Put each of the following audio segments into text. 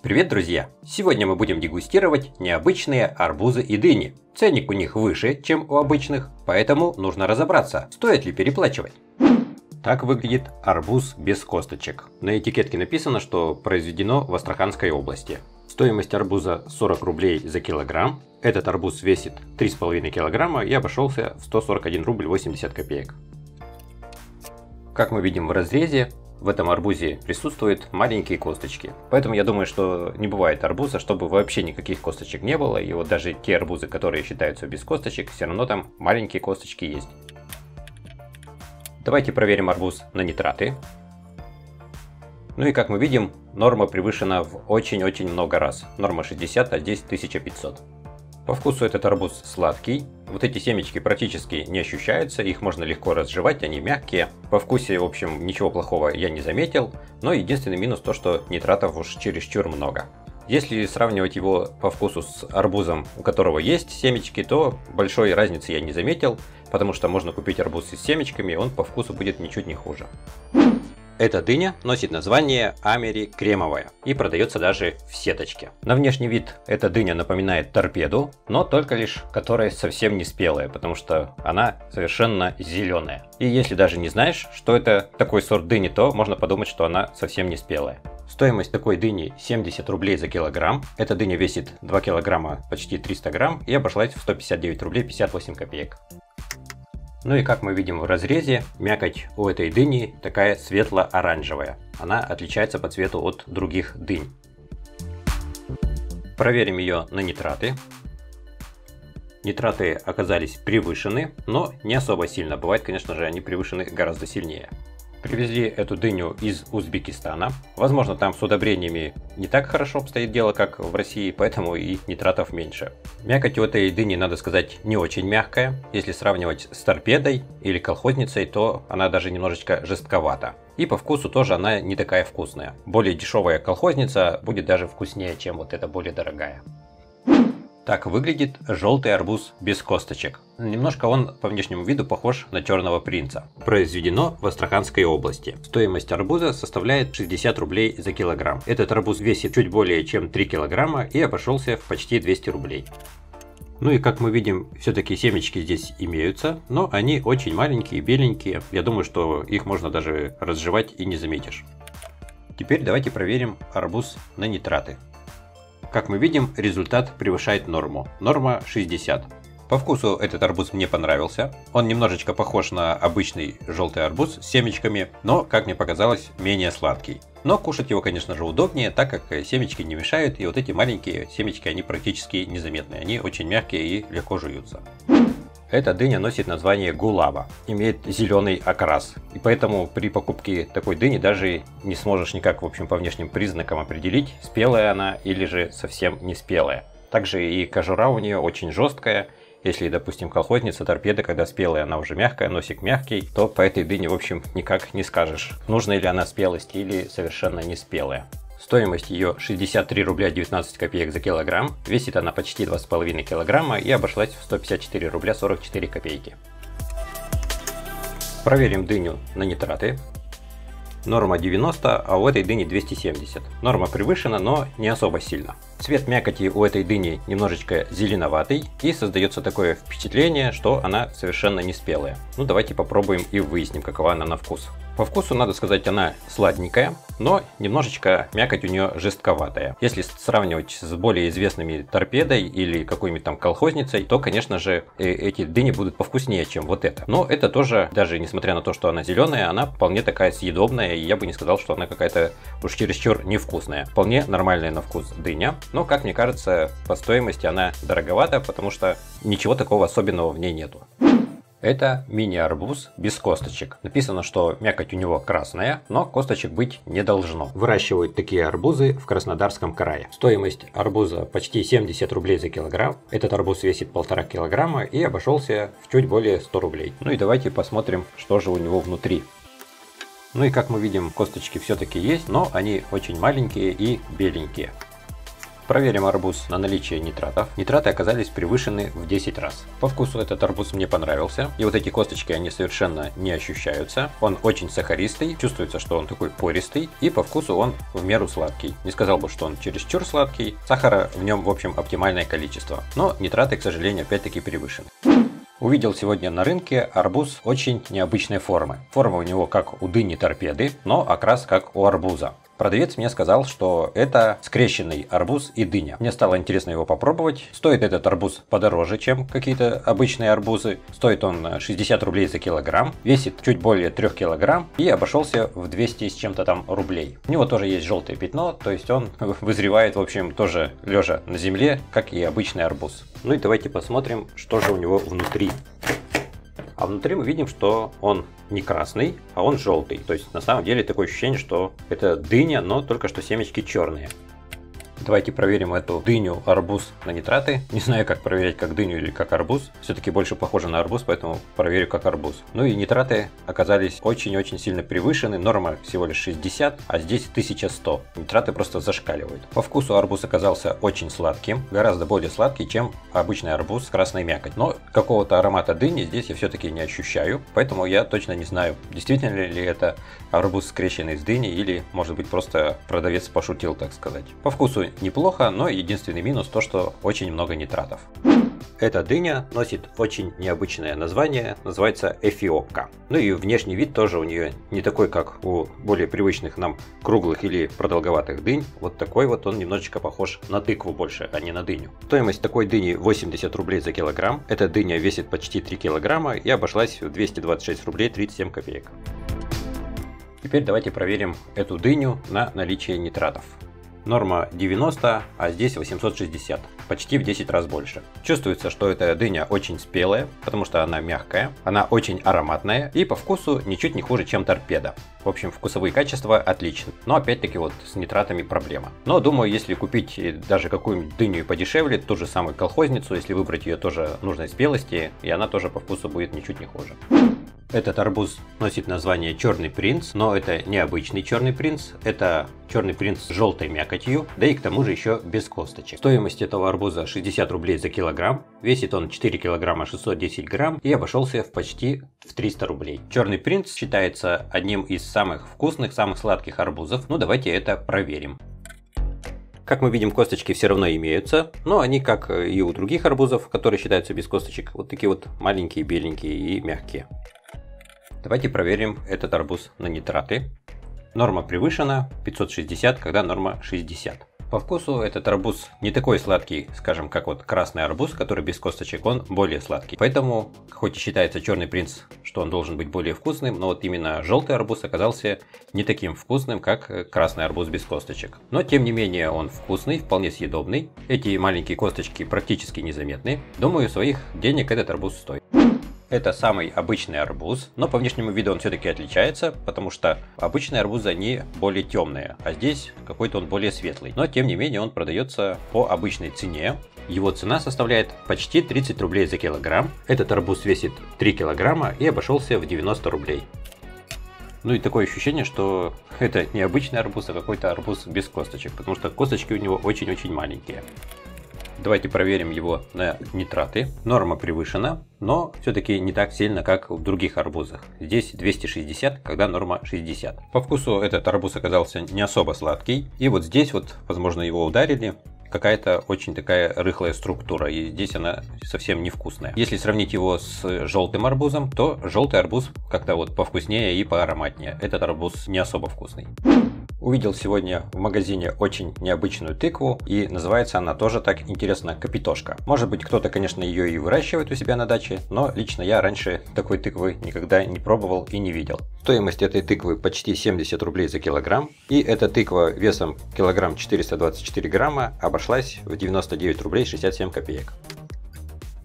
Привет, друзья! Сегодня мы будем дегустировать необычные арбузы и дыни. Ценник у них выше, чем у обычных, поэтому нужно разобраться, стоит ли переплачивать. Так выглядит арбуз без косточек. На этикетке написано, что произведено в Астраханской области. Стоимость арбуза 40 рублей за килограмм. Этот арбуз весит 3,5 килограмма и обошелся в 141 рубль 80 копеек. Как мы видим в разрезе, в этом арбузе присутствуют маленькие косточки. Поэтому я думаю, что не бывает арбуза, чтобы вообще никаких косточек не было. И вот даже те арбузы, которые считаются без косточек, все равно там маленькие косточки есть. Давайте проверим арбуз на нитраты. Ну и как мы видим, норма превышена в очень-очень много раз. Норма 60, а здесь 1500. По вкусу этот арбуз сладкий. Вот эти семечки практически не ощущаются, их можно легко разжевать, они мягкие. По вкусе, в общем, ничего плохого я не заметил, но единственный минус то, что нитратов уж чересчур много. Если сравнивать его по вкусу с арбузом, у которого есть семечки, то большой разницы я не заметил, потому что можно купить арбуз с семечками, он по вкусу будет ничуть не хуже. Эта дыня носит название амери кремовая и продается даже в сеточке. На внешний вид эта дыня напоминает торпеду, но только лишь которая совсем не спелая, потому что она совершенно зеленая. И если даже не знаешь, что это такой сорт дыни, то можно подумать, что она совсем не спелая. Стоимость такой дыни 70 рублей за килограмм. Эта дыня весит 2 килограмма, почти 300 грамм и обошлась в 159 рублей 58 копеек. Ну и как мы видим в разрезе, мякоть у этой дыни такая светло-оранжевая. Она отличается по цвету от других дынь. Проверим ее на нитраты. Нитраты оказались превышены, но не особо сильно. Бывает, конечно же, они превышены гораздо сильнее. Привезли эту дыню из Узбекистана. Возможно, там с удобрениями не так хорошо обстоит дело, как в России, поэтому и нитратов меньше. Мякоть у этой дыни, надо сказать, не очень мягкая. Если сравнивать с торпедой или колхозницей, то она даже немножечко жестковата. И по вкусу тоже она не такая вкусная. Более дешевая колхозница будет даже вкуснее, чем вот эта более дорогая. Так выглядит желтый арбуз без косточек. Немножко он по внешнему виду похож на Черного Принца. Произведено в Астраханской области. Стоимость арбуза составляет 60 рублей за килограмм. Этот арбуз весит чуть более чем 3 килограмма и обошелся в почти 200 рублей. Ну и как мы видим, все-таки семечки здесь имеются, но они очень маленькие, беленькие. Я думаю, что их можно даже разжевать и не заметишь. Теперь давайте проверим арбуз на нитраты. Как мы видим, результат превышает норму. Норма 60. По вкусу этот арбуз мне понравился. Он немножечко похож на обычный желтый арбуз с семечками, но, как мне показалось, менее сладкий. Но кушать его, конечно же, удобнее, так как семечки не мешают, и вот эти маленькие семечки, они практически незаметны. Они очень мягкие и легко жуются. Эта дыня носит название гулаба, имеет зеленый окрас, и поэтому при покупке такой дыни даже не сможешь никак, в общем, по внешним признакам определить, спелая она или же совсем не спелая. Также и кожура у нее очень жесткая. Если, допустим, колхозница, торпеда, когда спелая, она уже мягкая, носик мягкий, то по этой дыне, в общем, никак не скажешь, нужна ли она спелость или совершенно не спелая. Стоимость ее 63 рубля 19 копеек за килограмм, весит она почти 2,5 килограмма и обошлась в 154 рубля 44 копейки. Проверим дыню на нитраты. Норма 90, а у этой дыни 270. Норма превышена, но не особо сильно. Цвет мякоти у этой дыни немножечко зеленоватый и создается такое впечатление, что она совершенно не спелая. Ну давайте попробуем и выясним, какова она на вкус. По вкусу, надо сказать, она сладенькая, но немножечко мякоть у нее жестковатая. Если сравнивать с более известными торпедой или какой-нибудь там колхозницей, то, конечно же, эти дыни будут повкуснее, чем вот это. Но это тоже, даже несмотря на то, что она зеленая, она вполне такая съедобная, и я бы не сказал, что она какая-то уж чересчур невкусная. Вполне нормальная на вкус дыня, но, как мне кажется, по стоимости она дороговата, потому что ничего такого особенного в ней нету. Это мини-арбуз без косточек. Написано, что мякоть у него красная, но косточек быть не должно. Выращивают такие арбузы в Краснодарском крае. Стоимость арбуза почти 70 рублей за килограмм. Этот арбуз весит 1,5 килограмма и обошелся в чуть более 100 рублей. Ну и давайте посмотрим, что же у него внутри. Ну и как мы видим, косточки все-таки есть, но они очень маленькие и беленькие. Проверим арбуз на наличие нитратов. Нитраты оказались превышены в 10 раз. По вкусу этот арбуз мне понравился. И вот эти косточки, они совершенно не ощущаются. Он очень сахаристый, чувствуется, что он такой пористый. И по вкусу он в меру сладкий. Не сказал бы, что он чересчур сладкий. Сахара в нем, в общем, оптимальное количество. Но нитраты, к сожалению, опять-таки превышены. Увидел сегодня на рынке арбуз очень необычной формы. Форма у него как у дыни-торпеды, но окрас как у арбуза. Продавец мне сказал, что это скрещенный арбуз и дыня. Мне стало интересно его попробовать. Стоит этот арбуз подороже, чем какие-то обычные арбузы. Стоит он 60 рублей за килограмм. Весит чуть более 3 килограмм и обошелся в 200 с чем-то там рублей. У него тоже есть желтое пятно, то есть он вызревает, в общем, тоже лежа на земле, как и обычный арбуз. Ну и давайте посмотрим, что же у него внутри. А внутри мы видим, что он не красный, а он желтый. То есть на самом деле такое ощущение, что это дыня, но только что семечки черные. Давайте проверим эту дыню, арбуз на нитраты. Не знаю, как проверять, как дыню или как арбуз. Все-таки больше похоже на арбуз, поэтому проверю как арбуз. Ну и нитраты оказались очень-очень сильно превышены. Норма всего лишь 60, а здесь 1100. Нитраты просто зашкаливают. По вкусу арбуз оказался очень сладким. Гораздо более сладкий, чем обычный арбуз с красной мякотью. Но какого-то аромата дыни здесь я все-таки не ощущаю. Поэтому я точно не знаю, действительно ли это арбуз, скрещенный с дыней, или, может быть, просто продавец пошутил, так сказать. По вкусу неплохо, но единственный минус то, что очень много нитратов. Эта дыня носит очень необычное название, называется эфиопка. Ну и внешний вид тоже у нее не такой, как у более привычных нам круглых или продолговатых дынь. Вот такой вот он немножечко похож на тыкву больше, а не на дыню. Стоимость такой дыни 80 рублей за килограмм. Эта дыня весит почти 3 килограмма и обошлась в 226 рублей 37 копеек. Теперь давайте проверим эту дыню на наличие нитратов. Норма 90, а здесь 860, почти в 10 раз больше. Чувствуется, что эта дыня очень спелая, потому что она мягкая, она очень ароматная и по вкусу ничуть не хуже, чем торпеда. В общем, вкусовые качества отличны, но опять-таки вот с нитратами проблема. Но думаю, если купить даже какую-нибудь дыню подешевле, ту же самую колхозницу, если выбрать ее тоже нужной спелости, и она тоже по вкусу будет ничуть не хуже. Этот арбуз носит название «Черный принц», но это не обычный черный принц, это черный принц с желтой мякотью, да и к тому же еще без косточек. Стоимость этого арбуза 60 рублей за килограмм, весит он 4 килограмма 610 грамм и обошелся почти в 300 рублей. Черный принц считается одним из самых вкусных, самых сладких арбузов, ну давайте это проверим. Как мы видим, косточки все равно имеются, но они, как и у других арбузов, которые считаются без косточек, вот такие вот маленькие, беленькие и мягкие. Давайте проверим этот арбуз на нитраты. Норма превышена 560, когда норма 60. По вкусу этот арбуз не такой сладкий, скажем, как вот красный арбуз, который без косточек, он более сладкий. Поэтому, хоть и считается черный принц, что он должен быть более вкусным, но вот именно желтый арбуз оказался не таким вкусным, как красный арбуз без косточек. Но, тем не менее, он вкусный, вполне съедобный. Эти маленькие косточки практически незаметны. Думаю, своих денег этот арбуз стоит. Это самый обычный арбуз, но по внешнему виду он все-таки отличается, потому что обычные арбузы они более темные, а здесь какой-то он более светлый. Но тем не менее он продается по обычной цене. Его цена составляет почти 30 рублей за килограмм. Этот арбуз весит 3 килограмма и обошелся в 90 рублей. Ну и такое ощущение, что это не обычный арбуз, а какой-то арбуз без косточек, потому что косточки у него очень-очень маленькие. Давайте проверим его на нитраты. Норма превышена, но все-таки не так сильно, как в других арбузах. Здесь 260, когда норма 60. По вкусу этот арбуз оказался не особо сладкий. И вот здесь вот, возможно, его ударили. Какая-то очень такая рыхлая структура, и здесь она совсем невкусная. Если сравнить его с желтым арбузом, то желтый арбуз как-то вот повкуснее и поароматнее. Этот арбуз не особо вкусный. Увидел сегодня в магазине очень необычную тыкву, и называется она тоже так интересно — капитошка. Может быть, кто-то, конечно, ее и выращивает у себя на даче, но лично я раньше такой тыквы никогда не пробовал и не видел. Стоимость этой тыквы почти 70 рублей за килограмм, и эта тыква весом килограмм 424 грамма обошлась в 99 рублей 67 копеек.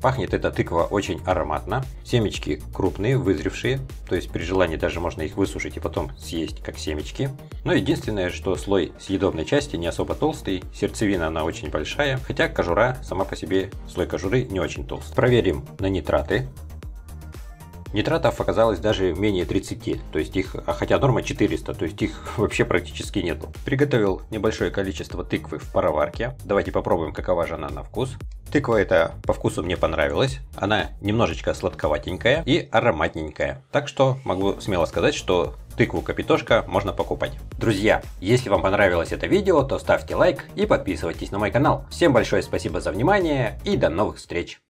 Пахнет эта тыква очень ароматно. Семечки крупные, вызревшие, то есть при желании даже можно их высушить и потом съесть как семечки. Но единственное, что слой съедобной части не особо толстый, сердцевина она очень большая, хотя кожура сама по себе, слой кожуры не очень толстый. Проверим на нитраты. Нитратов оказалось даже менее 30, то есть их, хотя норма 400, то есть их вообще практически нету. Приготовил небольшое количество тыквы в пароварке. Давайте попробуем, какова же она на вкус. Тыква эта по вкусу мне понравилась. Она немножечко сладковатенькая и ароматненькая. Так что могу смело сказать, что тыкву Капитошка можно покупать. Друзья, если вам понравилось это видео, то ставьте лайк и подписывайтесь на мой канал. Всем большое спасибо за внимание и до новых встреч!